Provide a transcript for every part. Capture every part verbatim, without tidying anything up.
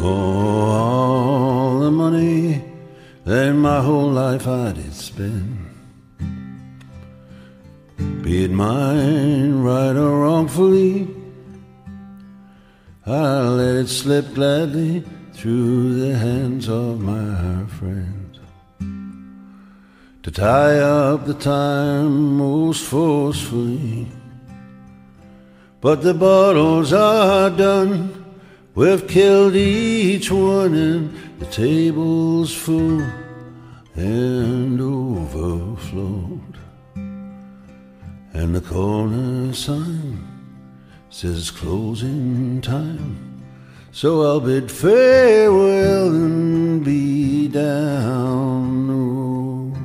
Oh, all the money that my whole life I did spend, be it mine, right or wrongfully, I let it slip gladly through the hands of my friends, to tie up the time most forcefully. But the bottles are done, we've killed each one, and the table's full and overflowed. And the corner sign says closing time, so I'll bid farewell and be down the road.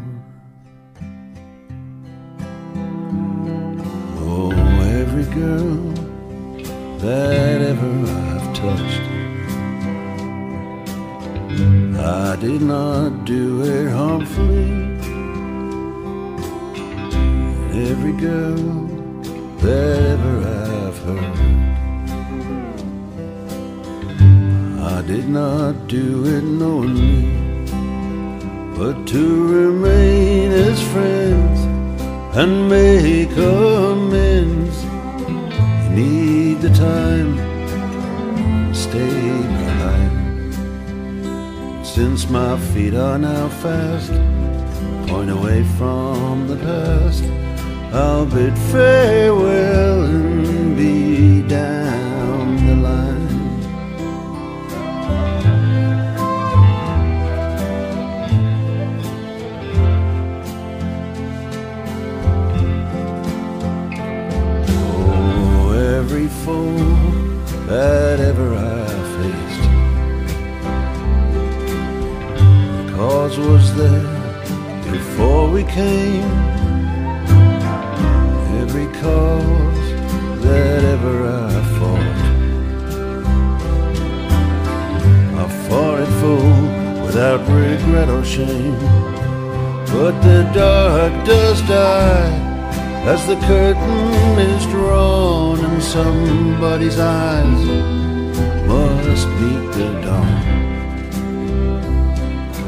Oh, every girl that ever I I did not do it harmfully. Every girl that ever I've heard, I did not do it knowingly, but to remain as friends and make amends, you need the time. Since my feet are now fast, point away from the past, I'll bid farewell and be down the line. Oh, every foe that ever I cause was there before we came. Every cause that ever I fought, I fought it full without regret or shame. But the dark does die as the curtain is drawn, and somebody's eyes must meet the dawn.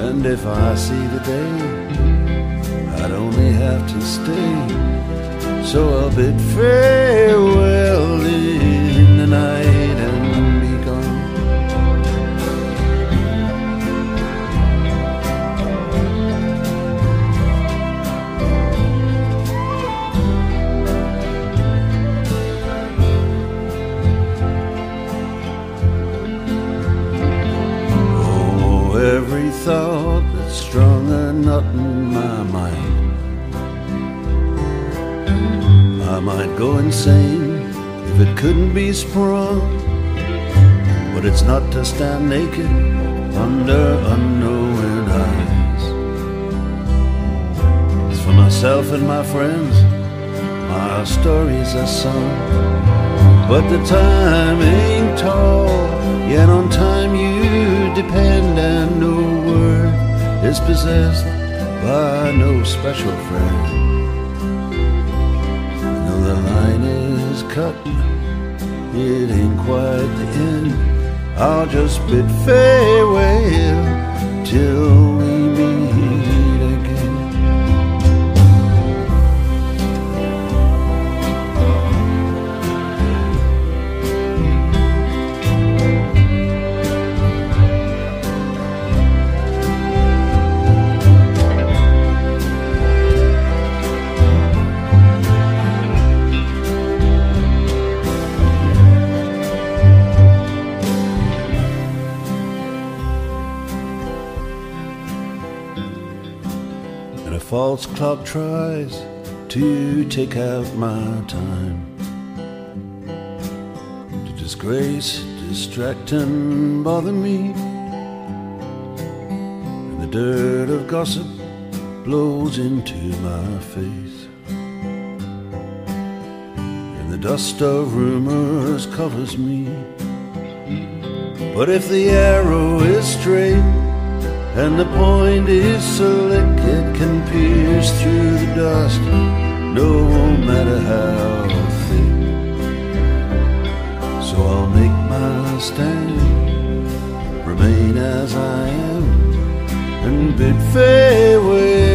And if I see the day, I'd only have to stay, so I'll bid farewell in the night and be gone. Oh, every thought strung a knot in my mind, I might go insane if it couldn't be sprung. But it's not to stand naked under unknowing eyes. It's for myself and my friends, my stories are sung. But the time ain't tall, yet on time you depend, and no word is possessed by no special friend. I know the line is cut, it ain't quite the end. I'll just bid farewell till we meet again. False clock tries to take out my time, to disgrace, distract and bother me. And the dirt of gossip blows into my face, and the dust of rumors covers me. But if the arrow is straight and the point is slick, it can pierce through the dust, no matter how thick. So I'll make my stand remain as I am and bid farewell.